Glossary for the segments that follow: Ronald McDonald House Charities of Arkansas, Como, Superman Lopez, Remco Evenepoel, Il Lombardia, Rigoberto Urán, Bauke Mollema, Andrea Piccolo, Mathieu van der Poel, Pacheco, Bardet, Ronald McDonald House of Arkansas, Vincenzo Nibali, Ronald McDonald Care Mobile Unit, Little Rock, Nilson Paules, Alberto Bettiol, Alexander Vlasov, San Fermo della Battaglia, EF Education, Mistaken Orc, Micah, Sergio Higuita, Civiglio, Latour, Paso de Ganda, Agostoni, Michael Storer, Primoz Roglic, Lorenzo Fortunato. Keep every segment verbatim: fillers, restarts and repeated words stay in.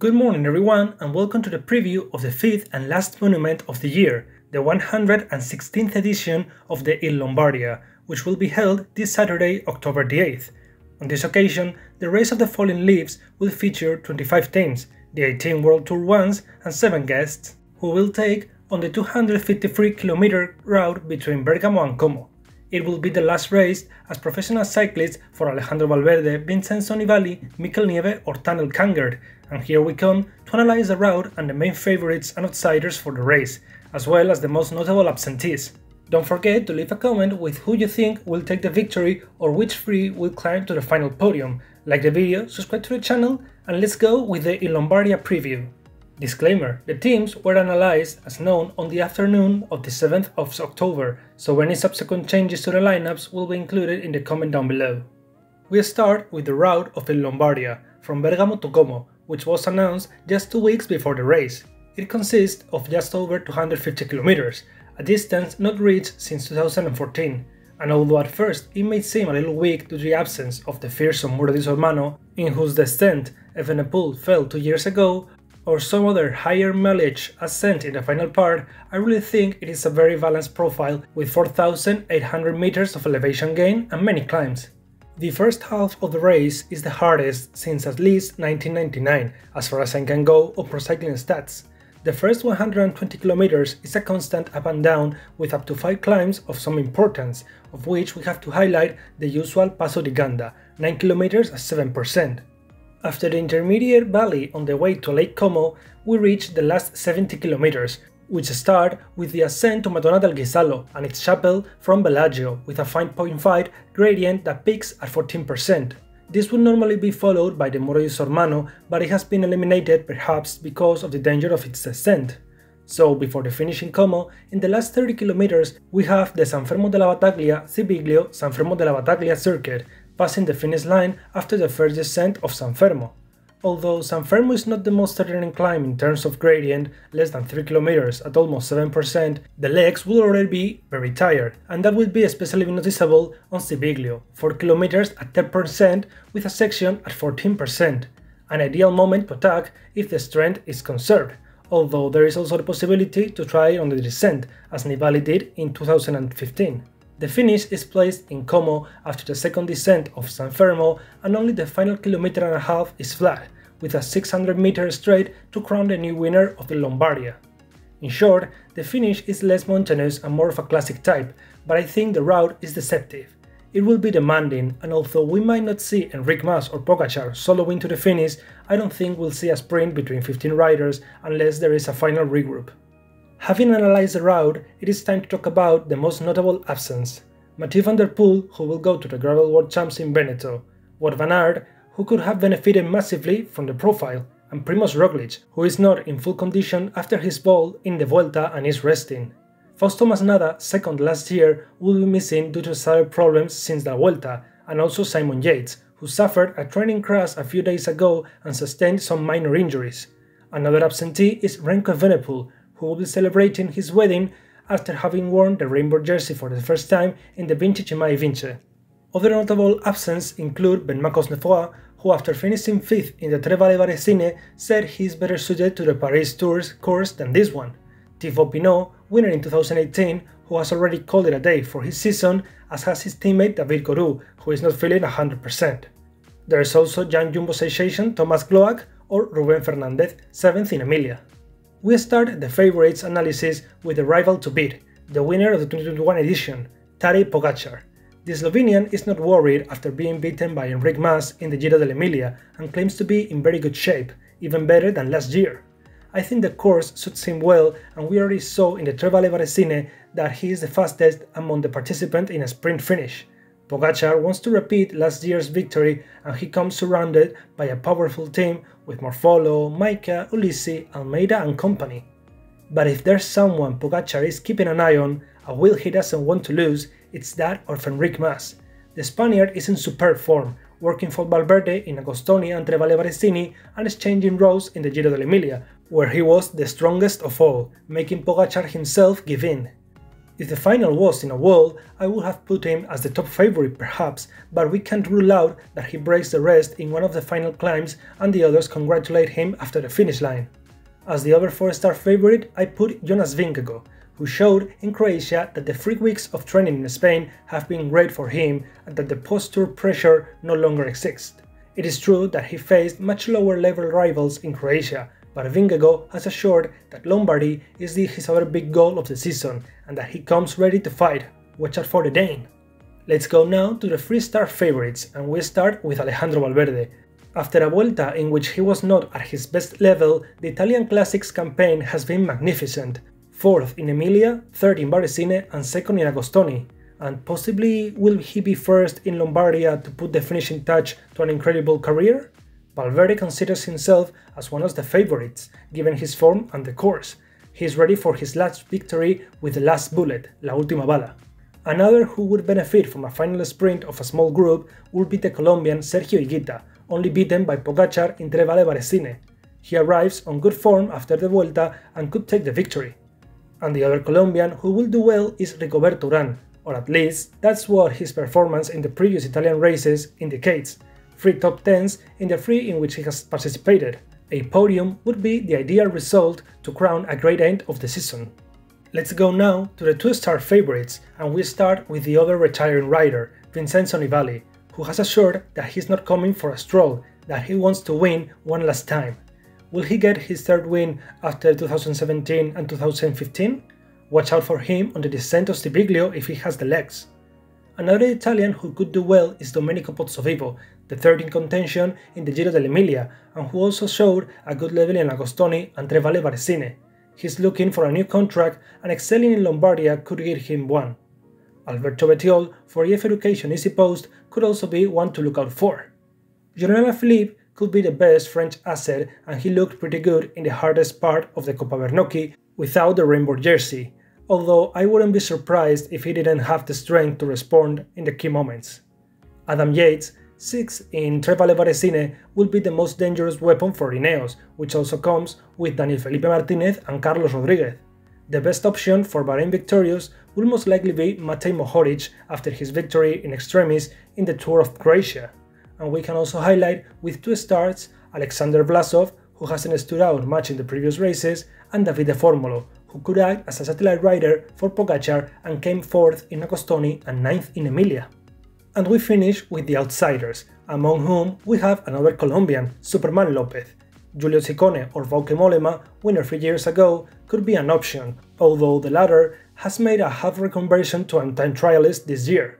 Good morning everyone, and welcome to the preview of the fifth and last monument of the year, the one hundred sixteenth edition of the Il Lombardia, which will be held this Saturday, October the eighth. On this occasion, the Race of the Falling Leaves will feature twenty-five teams, the eighteen World Tour ones and seven guests, who will take on the two hundred fifty-three kilometer route between Bergamo and Como. It will be the last race as professional cyclists for Alejandro Valverde, Vincenzo Nibali, Mikel Nieve or Tanel Kangert, and here we come to analyze the route and the main favorites and outsiders for the race, as well as the most notable absentees. Don't forget to leave a comment with who you think will take the victory or which three will climb to the final podium. Like the video, subscribe to the channel, and let's go with the Il Lombardia preview. Disclaimer, the teams were analysed as known on the afternoon of the seventh of October, so any subsequent changes to the lineups will be included in the comment down below. We start with the route of Il Lombardia, from Bergamo to Como, which was announced just two weeks before the race. It consists of just over two hundred fifty kilometers, a distance not reached since two thousand fourteen, and although at first it may seem a little weak due to the absence of the fearsome Muro di Sormano, in whose descent Evenepoel fell two years ago, or some other higher mileage ascent in the final part, I really think it is a very balanced profile with four thousand eight hundred meters of elevation gain and many climbs. The first half of the race is the hardest since at least nineteen ninety-nine, as far as I can go on pro cycling stats. The first one hundred twenty kilometers is a constant up and down with up to five climbs of some importance, of which we have to highlight the usual Paso de Ganda, nine kilometers at seven percent. After the intermediate valley on the way to Lake Como, we reach the last seventy kilometers, which start with the ascent to Madonna del Ghisalo and its chapel from Bellagio, with a five point five gradient that peaks at fourteen percent. This would normally be followed by the Muro di Sormano, but it has been eliminated perhaps because of the danger of its descent. So, before the finish in Como, in the last thirty kilometers we have the San Fermo della Battaglia, Civiglio, San Fermo della Battaglia circuit, passing the finish line after the first descent of San Fermo. Although San Fermo is not the most threatening climb in terms of gradient, less than three kilometers at almost seven percent, the legs will already be very tired, and that will be especially noticeable on Civiglio, four kilometers at ten percent with a section at fourteen percent, an ideal moment to attack if the strength is conserved, although there is also the possibility to try on the descent, as Nibali did in two thousand fifteen. The finish is placed in Como after the second descent of San Fermo, and only the final kilometer and a half is flat, with a six hundred meter straight to crown the new winner of the Lombardia. In short, the finish is less mountainous and more of a classic type, but I think the route is deceptive. It will be demanding, and although we might not see Enric Mas or Pogacar soloing to the finish, I don't think we'll see a sprint between fifteen riders unless there is a final regroup. Having analysed the route, it is time to talk about the most notable absence. Mathieu van der Poel, who will go to the Gravel World Champs in Veneto, Wout van Aert, who could have benefited massively from the profile, and Primoz Roglic, who is not in full condition after his fall in the Vuelta and is resting. Fausto Masnada, second last year, will be missing due to saddle problems since the Vuelta, and also Simon Yates, who suffered a training crash a few days ago and sustained some minor injuries. Another absentee is Remco Evenepoel, who will be celebrating his wedding after having worn the rainbow jersey for the first time in the vintage Imaye Vince. Other notable absences include Benoît Cosnefroy, who after finishing fifth in the Tre Valli Varesine said he is better suited to the Paris-Tours course than this one. Thibaut Pinot, winner in two thousand eighteen, who has already called it a day for his season, as has his teammate David Gaudu, who is not feeling one hundred percent. There is also young Jumbo sensation Thomas Gloak or Ruben Fernandez, seventh in Emilia. We start the favorites analysis with the rival to beat, the winner of the twenty twenty-one edition, Tadej Pogacar. The Slovenian is not worried after being beaten by Enric Mas in the Giro dell'Emilia and claims to be in very good shape, even better than last year. I think the course suits him well, and we already saw in the Tre Valli Varesine that he is the fastest among the participants in a sprint finish. Pogacar wants to repeat last year's victory, and he comes surrounded by a powerful team with Morfolo, Micah, Ulisi, Almeida and company. But if there's someone Pogacar is keeping an eye on, a wheel he doesn't want to lose, it's that of Enric Mas. The Spaniard is in superb form, working for Valverde in Agostoni and Tre Valli Varesine and exchanging roles in the Giro dell'Emilia, where he was the strongest of all, making Pogacar himself give in. If the final was in a world, I would have put him as the top favorite perhaps, but we can't rule out that he breaks the rest in one of the final climbs and the others congratulate him after the finish line. As the other four-star favorite, I put Jonas Vingegaard, who showed in Croatia that the three weeks of training in Spain have been great for him and that the post-tour pressure no longer exists. It is true that he faced much lower-level rivals in Croatia, but Vingegaard has assured that Lombardy is the, his other big goal of the season and that he comes ready to fight. Watch out for the Dane! Let's go now to the three-star favorites, and we start with Alejandro Valverde. After a Vuelta in which he was not at his best level, the Italian Classics campaign has been magnificent. fourth in Emilia, third in Varesine and second in Agostoni. And possibly will he be first in Lombardia to put the finishing touch to an incredible career? Valverde considers himself as one of the favourites, given his form and the course. He is ready for his last victory with the last bullet, la última bala. Another who would benefit from a final sprint of a small group would be the Colombian Sergio Higuita, only beaten by Pogacar in Tre Valli Varesine. He arrives on good form after the Vuelta and could take the victory. And the other Colombian who will do well is Rigoberto Urán, or at least that's what his performance in the previous Italian races indicates. Three top tens in the three in which he has participated. A podium would be the ideal result to crown a great end of the season. Let's go now to the two-star favorites, and we start with the other retiring rider, Vincenzo Nibali, who has assured that he's not coming for a stroll, that he wants to win one last time. Will he get his third win after two thousand seventeen and two thousand fifteen? Watch out for him on the descent of Civiglio if he has the legs. Another Italian who could do well is Domenico Pozzovivo, the third in contention in the Giro dell'Emilia, and who also showed a good level in Agostoni and Tre Valli Varesine. He's looking for a new contract, and excelling in Lombardia could give him one. Alberto Bettiol for E F Education Easy Post could also be one to look out for. Jordan Alaphilippe could be the best French asset, and he looked pretty good in the hardest part of the Coppa Bernocchi without the rainbow jersey, although I wouldn't be surprised if he didn't have the strength to respond in the key moments. Adam Yates, sixth in Tre Valli Varesine, will be the most dangerous weapon for Ineos, which also comes with Daniel Felipe Martinez and Carlos Rodriguez. The best option for Bahrain victorious will most likely be Matej Mohoric after his victory in extremis in the Tour of Croatia. And we can also highlight with two stars Alexander Vlasov, who hasn't stood out much in the previous races, and Davide Formolo, who could act as a satellite rider for Pogacar and came fourth in Agostoni and ninth in Emilia. And we finish with the outsiders, among whom we have another Colombian, Superman Lopez. Julio Ciccone or Bauke Mollema, winner three years ago, could be an option, although the latter has made a half reconversion to time trialist this year.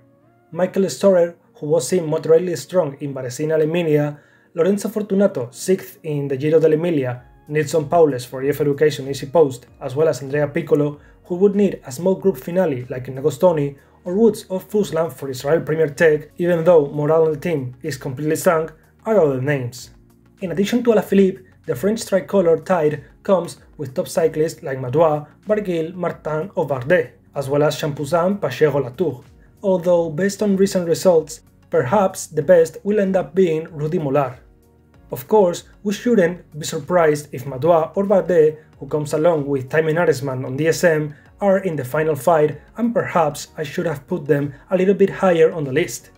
Michael Storer, who was seen moderately strong in Varesina and Emilia, Lorenzo Fortunato, sixth in the Giro dell'Emilia, Nilson Paules for E F Education Easy Post, as well as Andrea Piccolo, who would need a small group finale like in Agostoni, or Woods of Fuslan for Israel Premier Tech, even though morale on the team is completely sunk, are other names. In addition to Alaphilippe, the French tricolor tide comes with top cyclists like Madouas, Barguil, Martin or Bardet, as well as Champouzan, Pacheco, Latour, although based on recent results, perhaps the best will end up being Rudy Mollard. Of course, we shouldn't be surprised if Madouas or Bardet, who comes along with Tijmen Aresman on D S M, are in the final fight, and perhaps I should have put them a little bit higher on the list.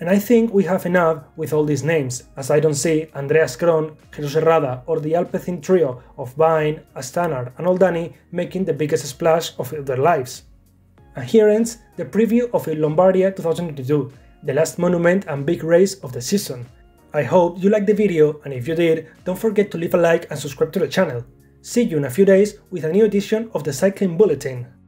And I think we have enough with all these names, as I don't see Andreas Kron, Jesus Herrada or the Alpecin trio of Bain, Astannard and Oldani making the biggest splash of their lives. And here ends the preview of Il Lombardia twenty twenty-two, the last monument and big race of the season. I hope you liked the video, and if you did, don't forget to leave a like and subscribe to the channel. See you in a few days with a new edition of the Cycling Bulletin.